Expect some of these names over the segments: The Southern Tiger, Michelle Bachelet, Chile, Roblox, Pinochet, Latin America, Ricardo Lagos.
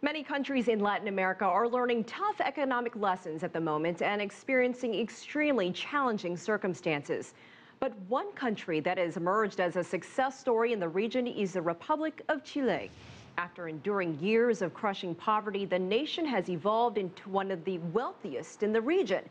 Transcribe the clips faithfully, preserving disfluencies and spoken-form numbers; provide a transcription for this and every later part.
Many countries in Latin America are learning tough economic lessons at the moment and experiencing extremely challenging circumstances. But one country that has emerged as a success story in the region is the Republic of Chile. After enduring years of crushing poverty, the nation has evolved into one of the wealthiest in the region.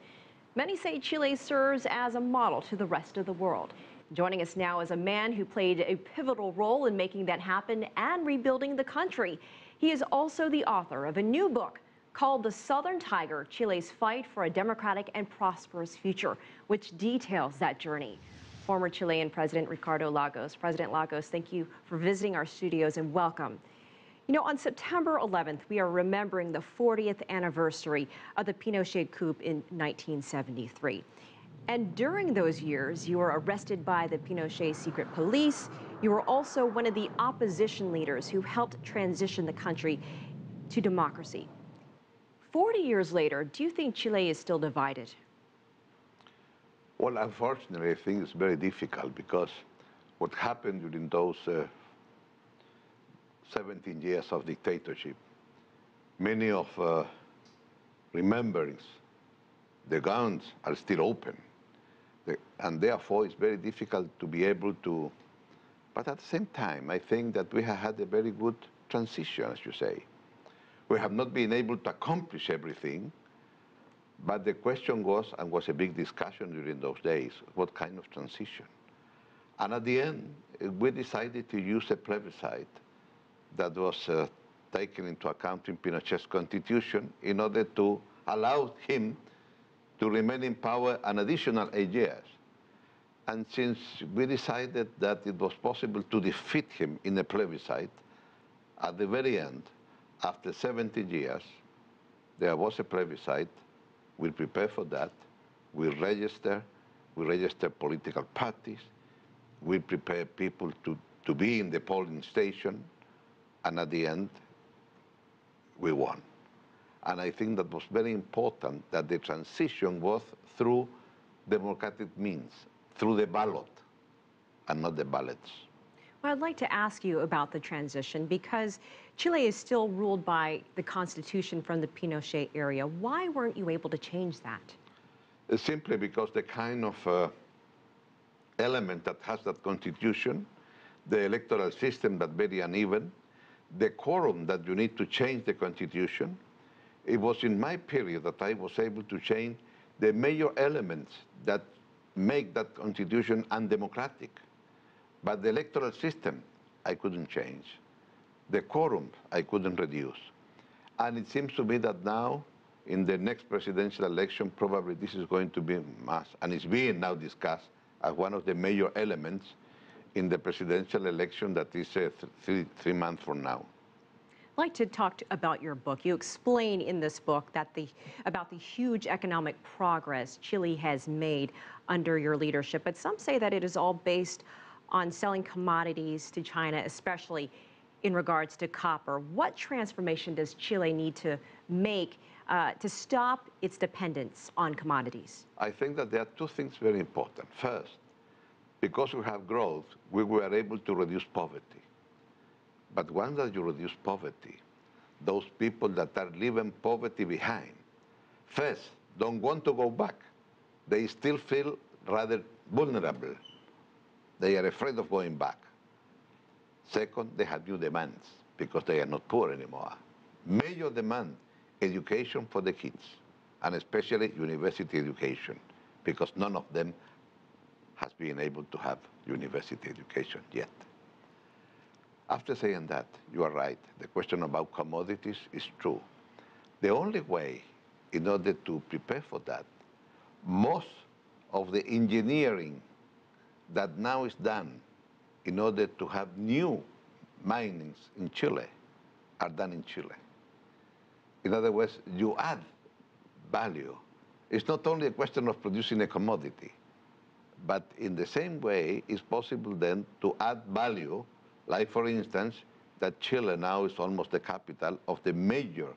Many say Chile serves as a model to the rest of the world. Joining us now is a man who played a pivotal role in making that happen and rebuilding the country. He is also the author of a new book called The Southern Tiger, Chile's Fight for a Democratic and Prosperous Future, which details that journey. Former Chilean President Ricardo Lagos. President Lagos, thank you for visiting our studios and welcome. You know, on September eleventh, we are remembering the fortieth anniversary of the Pinochet coup in nineteen seventy-three. And during those years, you were arrested by the Pinochet secret police. You were also one of the opposition leaders who helped transition the country to democracy. Forty years later, do you think Chile is still divided? Well, unfortunately, I think it's very difficult because what happened during those uh, seventeen years of dictatorship, many of uh, remembrance, the guns are still open. The, and therefore, it's very difficult to be able to. But at the same time, I think that we have had a very good transition, as you say. We have not been able to accomplish everything, but the question was, and was a big discussion during those days, what kind of transition? And at the end, we decided to use a plebiscite that was uh, taken into account in Pinochet's constitution in order to allow him to remain in power an additional eight years. And since we decided that it was possible to defeat him in a plebiscite, at the very end, after seventeen years, there was a plebiscite. We prepare for that. We register. We register political parties. We prepare people to, to be in the polling station. And at the end, we won. And I think that was very important that the transition was through democratic means, through the ballot and not the ballots. Well, I'd like to ask you about the transition because Chile is still ruled by the constitution from the Pinochet era. Why weren't you able to change that? Simply because the kind of uh, element that has that constitution, the electoral system that's very uneven, the quorum that you need to change the constitution. It was in my period that I was able to change the major elements that make that constitution undemocratic. But the electoral system, I couldn't change. The quorum, I couldn't reduce. And it seems to me that now, in the next presidential election, probably this is going to be mass. And it's being now discussed as one of the major elements in the presidential election that is uh, three, three months from now. I'd like to talk to, about your book. You explain in this book that the, about the huge economic progress Chile has made under your leadership, but some say that it is all based on selling commodities to China, especially in regards to copper. What transformation does Chile need to make uh, to stop its dependence on commodities? I think that there are two things very important. First, because we have growth, we were able to reduce poverty. But once that you reduce poverty, those people that are leaving poverty behind, first, don't want to go back. They still feel rather vulnerable. They are afraid of going back. Second, they have new demands because they are not poor anymore. Major demand, education for the kids, and especially university education, because none of them has been able to have university education yet. After saying that, you are right. The question about commodities is true. The only way, in order to prepare for that, most of the engineering that now is done in order to have new minings in Chile are done in Chile. In other words, you add value. It's not only a question of producing a commodity, but in the same way, it's possible then to add value. Like, for instance, that Chile now is almost the capital of the major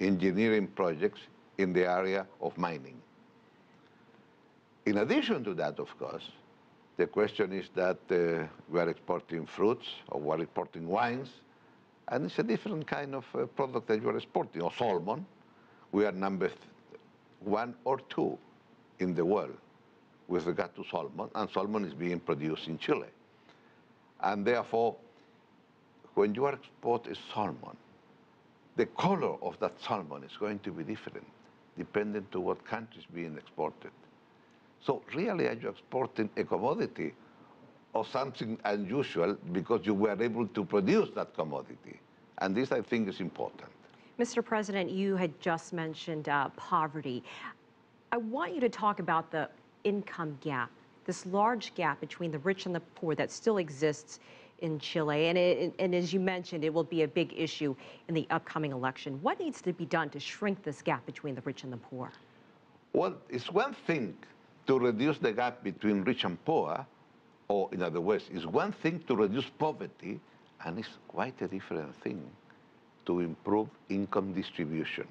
engineering projects in the area of mining. In addition to that, of course, the question is that uh, we are exporting fruits or we are exporting wines, And it's a different kind of uh, product that you are exporting. Or salmon, we are number one or two in the world with regard to salmon, and salmon is being produced in Chile. And therefore, when you are exporting salmon, the color of that salmon is going to be different, depending to what country is being exported. So really, are you exporting a commodity or something unusual because you were able to produce that commodity? And this, I think, is important. Mister President, you had just mentioned uh, poverty. I want you to talk about the income gap, this large gap between the rich and the poor that still exists in Chile. And, it, and as you mentioned, it will be a big issue in the upcoming election. What needs to be done to shrink this gap between the rich and the poor? Well, it's one thing to reduce the gap between rich and poor, or in other words, it's one thing to reduce poverty, and it's quite a different thing to improve income distribution.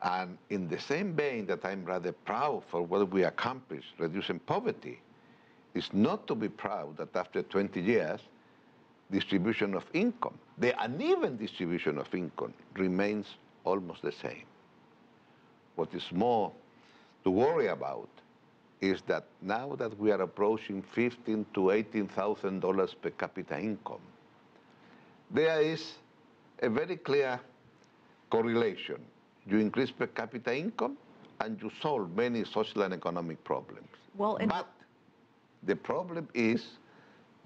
And in the same vein that I'm rather proud for what we accomplished, reducing poverty, it's not to be proud that after twenty years, distribution of income, the uneven distribution of income, remains almost the same. What is more to worry about is that now that we are approaching fifteen thousand to eighteen thousand dollars per capita income, there is a very clear correlation. You increase per capita income, and you solve many social and economic problems. Well, but the problem is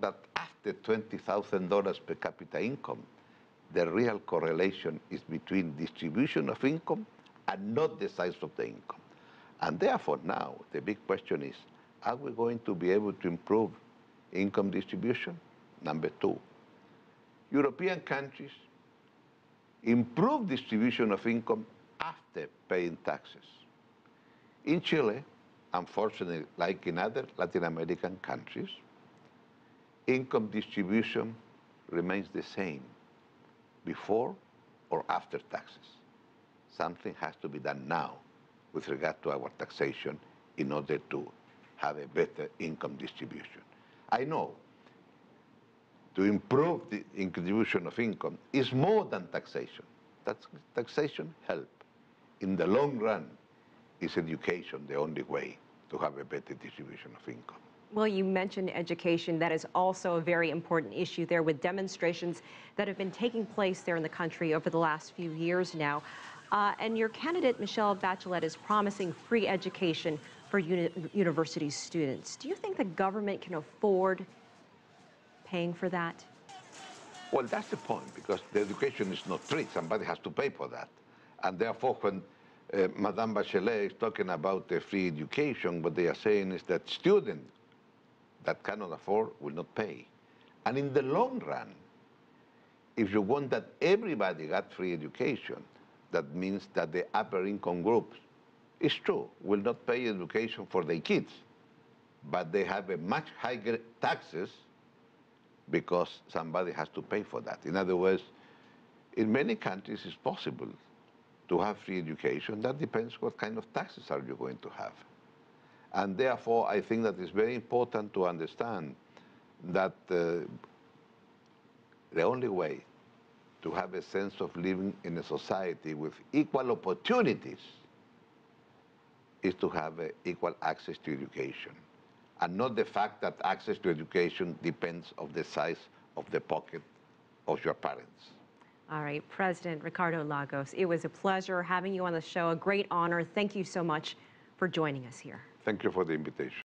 that after twenty thousand dollars per capita income, the real correlation is between distribution of income and not the size of the income. And therefore now, the big question is, are we going to be able to improve income distribution? Number two, European countries improve distribution of income after paying taxes. In Chile, unfortunately, like in other Latin American countries, income distribution remains the same before or after taxes. Something has to be done now with regard to our taxation in order to have a better income distribution. I know to improve the distribution of income is more than taxation. That's taxation help. In the long run, is education the only way to have a better distribution of income. Well, you mentioned education. That is also a very important issue there, with demonstrations that have been taking place there in the country over the last few years now. Uh, and your candidate, Michelle Bachelet, is promising free education for uni university students. Do you think the government can afford paying for that? Well, that's the point, because the education is not free. Somebody has to pay for that. And therefore, when uh, Madame Bachelet is talking about the free education, what they are saying is that students that cannot afford will not pay. And in the long run, if you want that everybody got free education, that means that the upper income groups, it's true, will not pay education for their kids, but they have a much higher taxes because somebody has to pay for that. In other words, in many countries it's possible to have free education. That depends what kind of taxes are you going to have. And therefore, I think that it's very important to understand that uh, the only way to have a sense of living in a society with equal opportunities is to have uh, equal access to education, and not the fact that access to education depends on the size of the pocket of your parents. All right, President Ricardo Lagos, it was a pleasure having you on the show, a great honor. Thank you so much for joining us here. Thank you for the invitation.